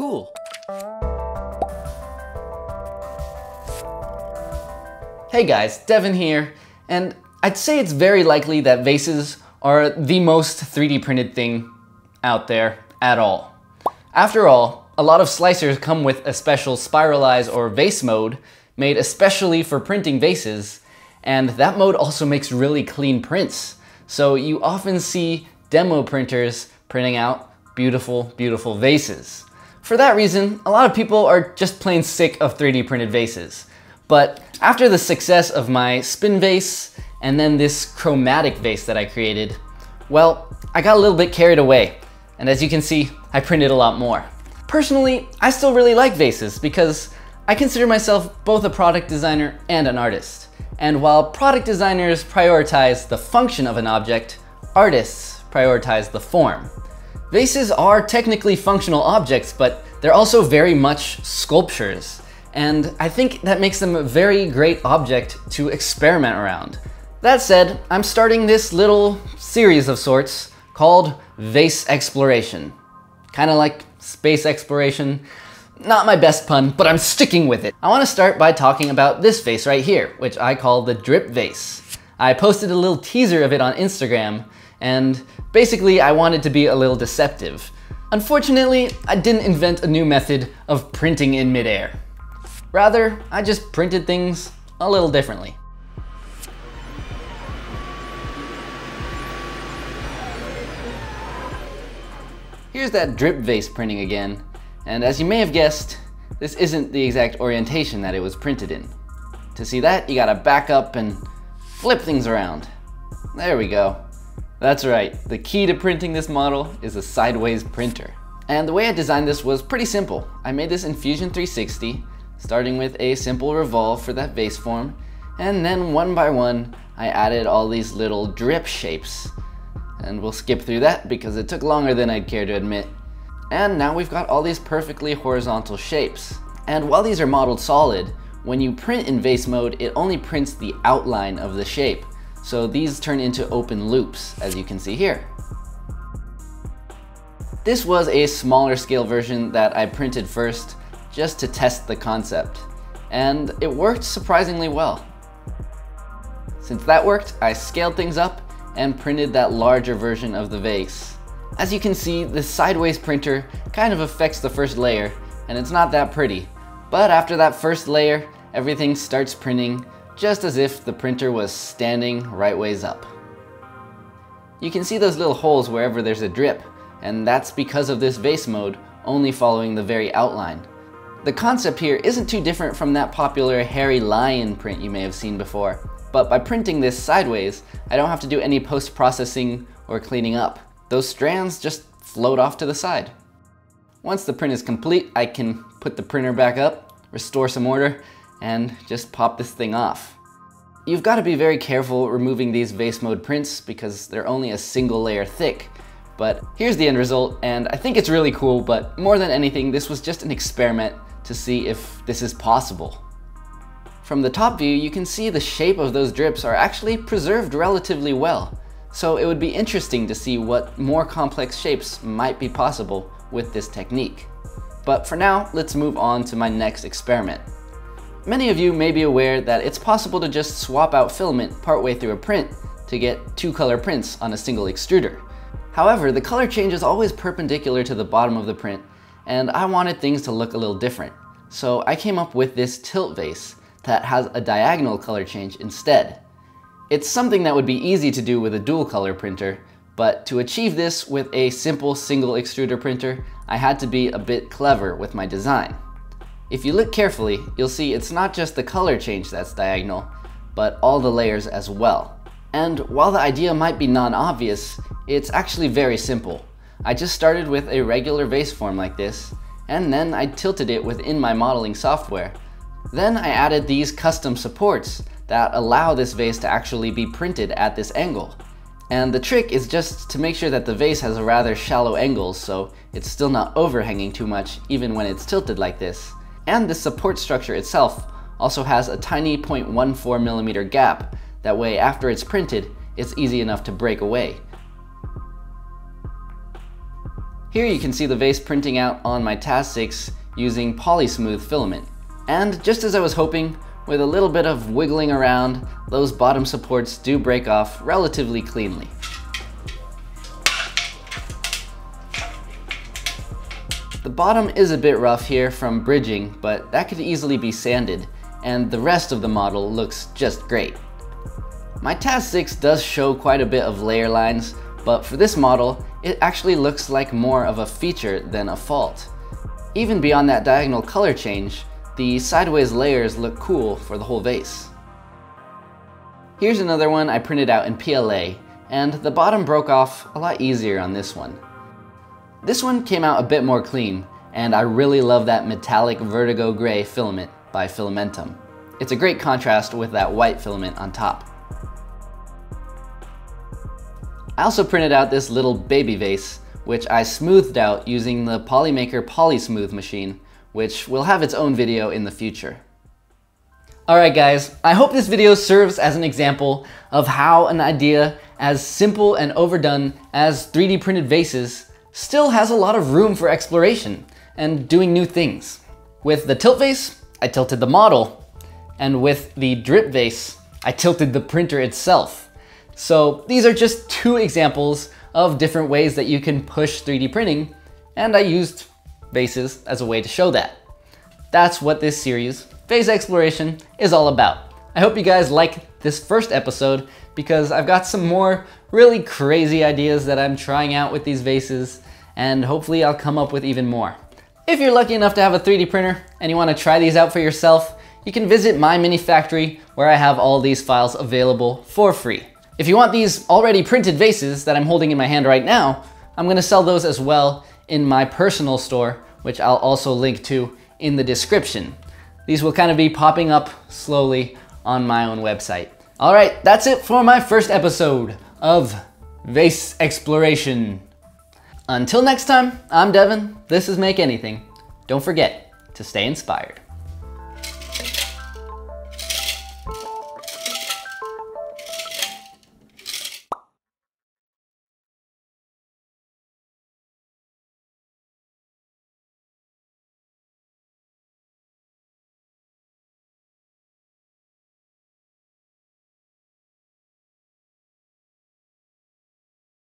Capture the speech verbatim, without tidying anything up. cool. Hey guys, Devin here, and I'd say it's very likely that vases are the most three D printed thing out there at all. After all, a lot of slicers come with a special spiralize or vase mode made especially for printing vases, and that mode also makes really clean prints. So you often see demo printers printing out beautiful, beautiful vases. For that reason, a lot of people are just plain sick of three D printed vases. But after the success of my spin vase and then this chromatic vase that I created, well, I got a little bit carried away. And as you can see, I printed a lot more. Personally, I still really like vases because I consider myself both a product designer and an artist. And while product designers prioritize the function of an object, artists prioritize the form. Vases are technically functional objects, but they're also very much sculptures. And I think that makes them a very great object to experiment around. That said, I'm starting this little series of sorts called Vase Exploration. Kind of like space exploration. Not my best pun, but I'm sticking with it. I want to start by talking about this vase right here, which I call the drip vase. I posted a little teaser of it on Instagram, and basically I wanted to be a little deceptive. Unfortunately, I didn't invent a new method of printing in midair. Rather, I just printed things a little differently. Here's that drip vase printing again, and as you may have guessed, this isn't the exact orientation that it was printed in. To see that, you gotta back up and flip things around. There we go. That's right, the key to printing this model is a sideways printer. And the way I designed this was pretty simple. I made this in Fusion three sixty, starting with a simple revolve for that vase form, and then one by one, I added all these little drip shapes. And we'll skip through that because it took longer than I'd care to admit. And now we've got all these perfectly horizontal shapes. And while these are modeled solid, when you print in vase mode, it only prints the outline of the shape. So these turn into open loops, as you can see here. This was a smaller scale version that I printed first, just to test the concept. And it worked surprisingly well. Since that worked, I scaled things up and printed that larger version of the vase. As you can see, this sideways printer kind of affects the first layer, and it's not that pretty. But after that first layer, everything starts printing just as if the printer was standing right ways up. You can see those little holes wherever there's a drip, and that's because of this vase mode only following the very outline. The concept here isn't too different from that popular hairy lion print you may have seen before, but by printing this sideways, I don't have to do any post-processing or cleaning up. Those strands just float off to the side. Once the print is complete, I can put the printer back up, restore some order, and just pop this thing off. You've got to be very careful removing these vase mode prints because they're only a single layer thick. But here's the end result, and I think it's really cool, but more than anything, this was just an experiment to see if this is possible. From the top view, you can see the shape of those drips are actually preserved relatively well, so it would be interesting to see what more complex shapes might be possible with this technique. But for now, let's move on to my next experiment. Many of you may be aware that it's possible to just swap out filament partway through a print to get two color prints on a single extruder. However, the color change is always perpendicular to the bottom of the print, and I wanted things to look a little different. So I came up with this tilt vase that has a diagonal color change instead. It's something that would be easy to do with a dual color printer, but to achieve this with a simple single extruder printer, I had to be a bit clever with my design. If you look carefully, you'll see it's not just the color change that's diagonal, but all the layers as well. And while the idea might be non-obvious, it's actually very simple. I just started with a regular vase form like this, and then I tilted it within my modeling software. Then I added these custom supports that allow this vase to actually be printed at this angle. And the trick is just to make sure that the vase has a rather shallow angle so it's still not overhanging too much even when it's tilted like this. And the support structure itself also has a tiny zero point one four millimeter gap. That way, after it's printed, it's easy enough to break away. Here you can see the vase printing out on my T A Z six using Polysmooth filament. And just as I was hoping, with a little bit of wiggling around, those bottom supports do break off relatively cleanly. The bottom is a bit rough here from bridging, but that could easily be sanded, and the rest of the model looks just great. My T A Z six does show quite a bit of layer lines, but for this model, it actually looks like more of a feature than a fault. Even beyond that diagonal color change, the sideways layers look cool for the whole vase. Here's another one I printed out in P L A, and the bottom broke off a lot easier on this one. This one came out a bit more clean, and I really love that Metallic Vertigo Grey filament by Filamentum. It's a great contrast with that white filament on top. I also printed out this little baby vase, which I smoothed out using the Polymaker Polysmooth machine, which will have its own video in the future. Alright guys, I hope this video serves as an example of how an idea as simple and overdone as three D printed vases still has a lot of room for exploration and doing new things. With the tilt vase, I tilted the model, and with the drip vase, I tilted the printer itself. So these are just two examples of different ways that you can push three D printing, and I used vases as a way to show that. That's what this series, Vase Exploration, is all about. I hope you guys like this first episode because I've got some more really crazy ideas that I'm trying out with these vases, and hopefully I'll come up with even more. If you're lucky enough to have a three D printer and you want to try these out for yourself, you can visit My Mini Factory where I have all these files available for free. If you want these already printed vases that I'm holding in my hand right now, I'm going to sell those as well in my personal store, which I'll also link to in the description. These will kind of be popping up slowly on my own website. All right, that's it for my first episode of Vase Exploration. Until next time, I'm Devin. This is Make Anything. Don't forget to stay inspired.